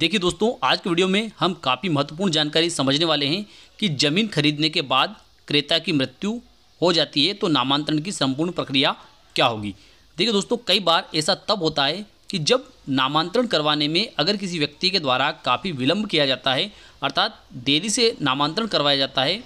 देखिए दोस्तों, आज के वीडियो में हम काफ़ी महत्वपूर्ण जानकारी समझने वाले हैं कि जमीन खरीदने के बाद क्रेता की मृत्यु हो जाती है तो नामांतरण की संपूर्ण प्रक्रिया क्या होगी। देखिए दोस्तों, कई बार ऐसा तब होता है कि जब नामांतरण करवाने में अगर किसी व्यक्ति के द्वारा काफ़ी विलंब किया जाता है, अर्थात देरी से नामांतरण करवाया जाता है,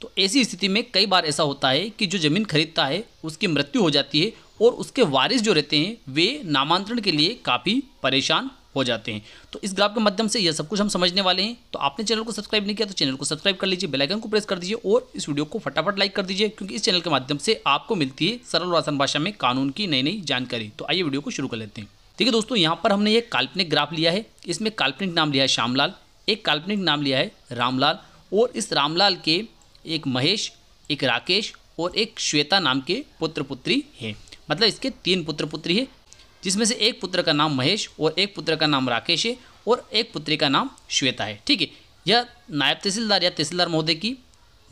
तो ऐसी स्थिति में कई बार ऐसा होता है कि जो ज़मीन खरीदता है उसकी मृत्यु हो जाती है और उसके वारिस जो रहते हैं वे नामांतरण के लिए काफ़ी परेशान हो जाते हैं। तो इस ग्राफ के माध्यम से यह सब कुछ हम समझने वाले हैं। तो आपने चैनल को सब्सक्राइब नहीं किया तो चैनल को सब्सक्राइब कर लीजिए, बेल आइकन को प्रेस कर दीजिए और इस वीडियो को फटाफट लाइक कर दीजिए, क्योंकि इस चैनल के माध्यम से आपको मिलती है सरल और आसान भाषा में कानून की नई नई जानकारी। तो आइए वीडियो को शुरू कर लेते हैं। देखिए दोस्तों, यहाँ पर हमने एक काल्पनिक ग्राफ लिया है। इसमें काल्पनिक नाम लिया है श्यामलाल, एक काल्पनिक नाम लिया है रामलाल, और इस रामलाल के एक महेश, एक राकेश और एक श्वेता नाम के पुत्र पुत्री हैं। मतलब इसके तीन पुत्र पुत्री हैं, जिसमें से एक पुत्र का नाम महेश और एक पुत्र का नाम राकेश है और एक पुत्री का नाम श्वेता है। ठीक है, यह नायब तहसीलदार या तहसीलदार महोदय की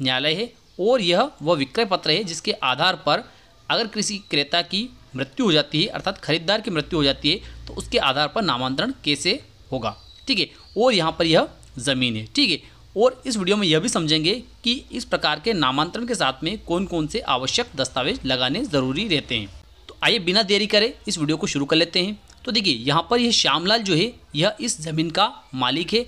न्यायालय है और यह वह विक्रय पत्र है जिसके आधार पर अगर किसी क्रेता की मृत्यु हो जाती है, अर्थात खरीदार की मृत्यु हो जाती है, तो उसके आधार पर नामांतरण कैसे होगा। ठीक है, और यहाँ पर यह ज़मीन है। ठीक है, और इस वीडियो में यह भी समझेंगे कि इस प्रकार के नामांतरण के साथ में कौन कौन से आवश्यक दस्तावेज लगाने ज़रूरी रहते हैं। तो आइए बिना देरी करें इस वीडियो को शुरू कर लेते हैं। तो देखिए, यहाँ पर यह श्यामलाल जो है यह इस ज़मीन का मालिक है,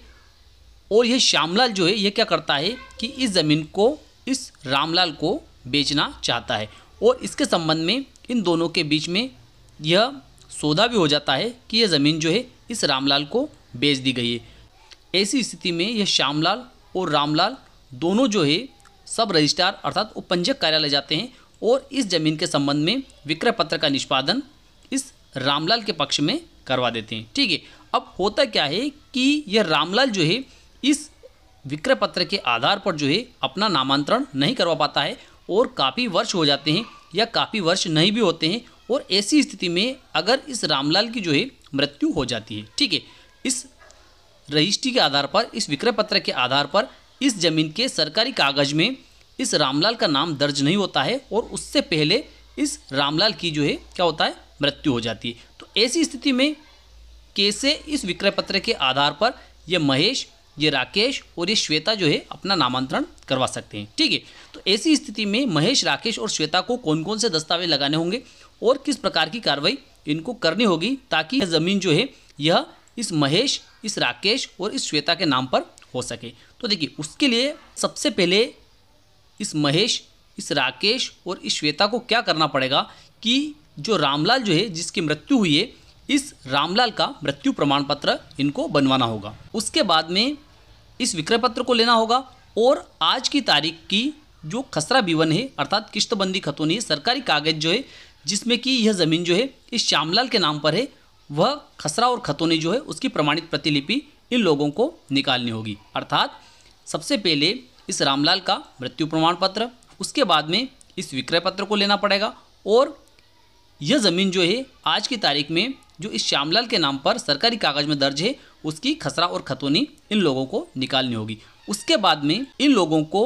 और यह श्यामलाल जो है यह क्या करता है कि इस ज़मीन को इस रामलाल को बेचना चाहता है, और इसके संबंध में इन दोनों के बीच में यह सौदा भी हो जाता है कि यह ज़मीन जो है इस रामलाल को बेच दी गई है। ऐसी स्थिति में यह श्यामलाल और रामलाल दोनों जो है सब रजिस्ट्रार अर्थात उपपंजीयक कार्यालय जाते हैं और इस ज़मीन के संबंध में विक्रय पत्र का निष्पादन इस रामलाल के पक्ष में करवा देते हैं। ठीक है, अब होता क्या है कि यह रामलाल जो है इस विक्रय पत्र के आधार पर जो है अपना नामांतरण नहीं करवा पाता है, और काफ़ी वर्ष हो जाते हैं या काफ़ी वर्ष नहीं भी होते हैं, और ऐसी स्थिति में अगर इस रामलाल की जो है मृत्यु हो जाती है, ठीक है, इस रजिस्ट्री के आधार पर, इस विक्रय पत्र के आधार पर इस जमीन के सरकारी कागज में इस रामलाल का नाम दर्ज नहीं होता है, और उससे पहले इस रामलाल की जो है क्या होता है मृत्यु हो जाती है। तो ऐसी स्थिति में कैसे इस विक्रय पत्र के आधार पर ये महेश, ये राकेश और ये श्वेता जो है अपना नामांतरण करवा सकते हैं। ठीक है, तो ऐसी स्थिति में महेश, राकेश और श्वेता को कौन कौन से दस्तावेज लगाने होंगे और किस प्रकार की कार्रवाई इनको करनी होगी ताकि यह ज़मीन जो है यह इस महेश, इस राकेश और इस श्वेता के नाम पर हो सके। तो देखिए, उसके लिए सबसे पहले इस महेश, इस राकेश और इस श्वेता को क्या करना पड़ेगा कि जो रामलाल जो है जिसकी मृत्यु हुई है, इस रामलाल का मृत्यु प्रमाण पत्र इनको बनवाना होगा। उसके बाद में इस विक्रय पत्र को लेना होगा और आज की तारीख की जो खसरा विवरण है अर्थात किश्तबंदी खतौनी है, सरकारी कागज जो है जिसमें कि यह ज़मीन जो है इस श्यामलाल के नाम पर है, वह खसरा और खतौनी जो है उसकी प्रमाणित प्रतिलिपि इन लोगों को निकालनी होगी। अर्थात सबसे पहले इस रामलाल का मृत्यु प्रमाण पत्र, उसके बाद में इस विक्रय पत्र को लेना पड़ेगा, और यह ज़मीन जो है आज की तारीख में जो इस श्यामलाल के नाम पर सरकारी कागज़ में दर्ज है उसकी खसरा और खतौनी इन लोगों को निकालनी होगी। उसके बाद में इन लोगों को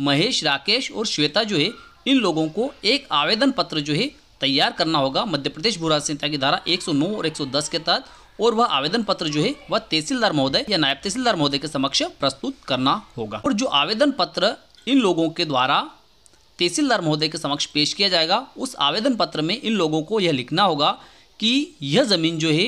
महेश, राकेश और श्वेता जो है इन लोगों को एक आवेदन पत्र जो है तैयार करना होगा मध्य प्रदेश भू राजस्व संहिता की धारा 109 और 110 के तहत, और वह आवेदन पत्र जो है वह तहसीलदार महोदय या नायब तहसीलदार महोदय के समक्ष प्रस्तुत करना होगा। और जो आवेदन पत्र इन लोगों के द्वारा तहसीलदार महोदय के समक्ष पेश किया जाएगा, उस आवेदन पत्र में इन लोगों को यह लिखना होगा कि यह ज़मीन जो है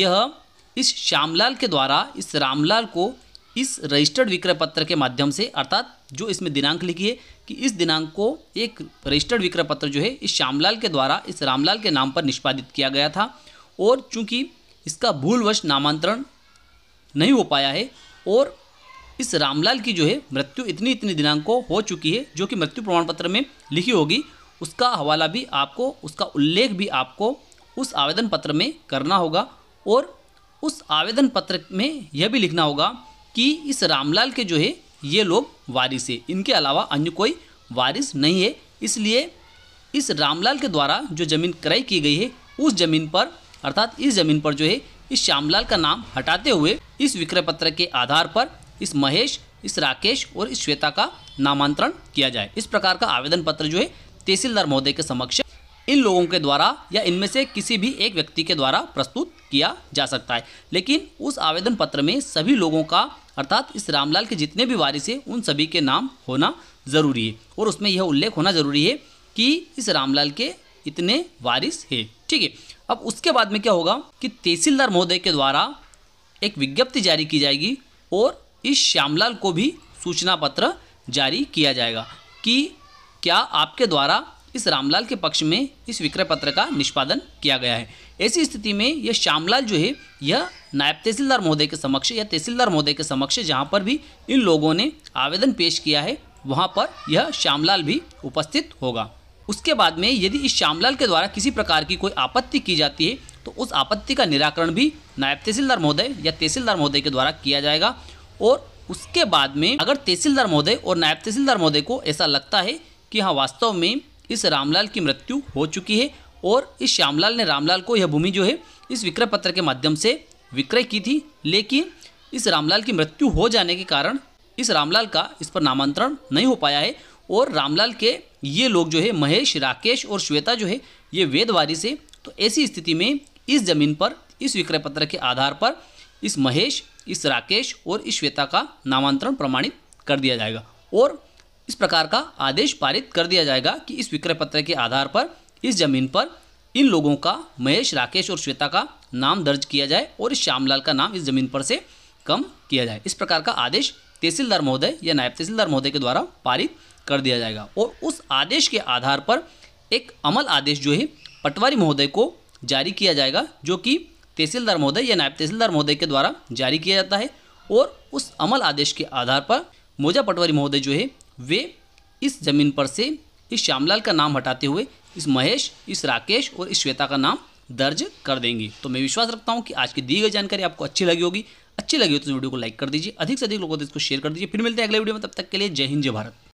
यह इस श्यामलाल के द्वारा इस रामलाल को इस रजिस्टर्ड विक्रय पत्र के माध्यम से, अर्थात जो इसमें दिनांक लिखी है कि इस दिनांक को एक रजिस्टर्ड विक्रय पत्र जो है इस श्यामलाल के द्वारा इस रामलाल के नाम पर निष्पादित किया गया था, और चूंकि इसका भूलवश नामांतरण नहीं हो पाया है और इस रामलाल की जो है मृत्यु इतनी इतनी दिनांक को हो चुकी है जो कि मृत्यु प्रमाण पत्र में लिखी होगी, उसका हवाला भी आपको, उसका उल्लेख भी आपको उस आवेदन पत्र में करना होगा। और उस आवेदन पत्र में यह भी लिखना होगा कि इस रामलाल के जो है ये लोग वारिस है, इनके अलावा अन्य कोई वारिस नहीं है, इसलिए इस रामलाल के द्वारा जो ज़मीन क्रय की गई है उस ज़मीन पर, अर्थात इस ज़मीन पर जो है इस श्यामलाल का नाम हटाते हुए इस विक्रय पत्र के आधार पर इस महेश, इस राकेश और इस श्वेता का नामांतरण किया जाए। इस प्रकार का आवेदन पत्र जो है तहसीलदार महोदय के समक्ष इन लोगों के द्वारा या इनमें से किसी भी एक व्यक्ति के द्वारा प्रस्तुत किया जा सकता है। लेकिन उस आवेदन पत्र में सभी लोगों का अर्थात इस रामलाल के जितने भी वारिस हैं उन सभी के नाम होना ज़रूरी है और उसमें यह उल्लेख होना ज़रूरी है कि इस रामलाल के इतने वारिस हैं। ठीक है, अब उसके बाद में क्या होगा कि तहसीलदार महोदय के द्वारा एक विज्ञप्ति जारी की जाएगी और इस श्यामलाल को भी सूचना पत्र जारी किया जाएगा कि क्या आपके द्वारा इस रामलाल के पक्ष में इस विक्रय पत्र का निष्पादन किया गया है। ऐसी स्थिति में यह श्यामलाल जो है यह नायब तहसीलदार महोदय के समक्ष या तहसीलदार महोदय के समक्ष जहाँ पर भी इन लोगों ने आवेदन पेश किया है वहाँ पर यह श्यामलाल भी उपस्थित होगा। उसके बाद में यदि इस श्यामलाल के द्वारा किसी प्रकार की कोई आपत्ति की जाती है तो उस आपत्ति का निराकरण भी नायब तहसीलदार महोदय या तहसीलदार महोदय के द्वारा किया जाएगा। और उसके बाद में अगर तहसीलदार महोदय और नायब तहसीलदार महोदय को ऐसा लगता है कि हाँ वास्तव में इस रामलाल की मृत्यु हो चुकी है और इस श्यामलाल ने रामलाल को यह भूमि जो है इस विक्रय पत्र के माध्यम से विक्रय की थी, लेकिन इस रामलाल की मृत्यु हो जाने के कारण इस रामलाल का इस पर नामांतरण नहीं हो पाया है और रामलाल के ये लोग जो है महेश, राकेश और श्वेता जो है ये वैध वारिस है। तो ऐसी स्थिति में इस ज़मीन पर इस विक्रय पत्र के आधार पर इस महेश, इस राकेश और इस श्वेता का नामांतरण प्रमाणित कर दिया जाएगा और इस प्रकार का आदेश पारित कर दिया जाएगा कि इस विक्रय पत्र के आधार पर इस ज़मीन पर इन लोगों का महेश, राकेश और श्वेता का नाम दर्ज किया जाए और इस श्यामलाल का नाम इस ज़मीन पर से कम किया जाए। इस प्रकार का आदेश तहसीलदार महोदय या नायब तहसीलदार महोदय के द्वारा पारित कर दिया जाएगा और उस आदेश के आधार पर एक अमल आदेश जो है पटवारी महोदय को जारी किया जाएगा, जो कि तहसीलदार महोदय या नायब तहसीलदार महोदय के द्वारा जारी किया जाता है। और उस अमल आदेश के आधार पर मौजा पटवारी महोदय जो है वे इस ज़मीन पर से इस श्यामलाल का नाम हटाते हुए इस महेश, इस राकेश और इस श्वेता का नाम दर्ज कर देंगे। तो मैं विश्वास रखता हूँ कि आज की दी गई जानकारी आपको अच्छी लगी होगी। अच्छी लगी हो तो इस वीडियो को लाइक कर दीजिए, अधिक से अधिक लोगों को इसको शेयर कर दीजिए। फिर मिलते हैं अगले वीडियो में, तब तक के लिए जय हिंद, जय भारत।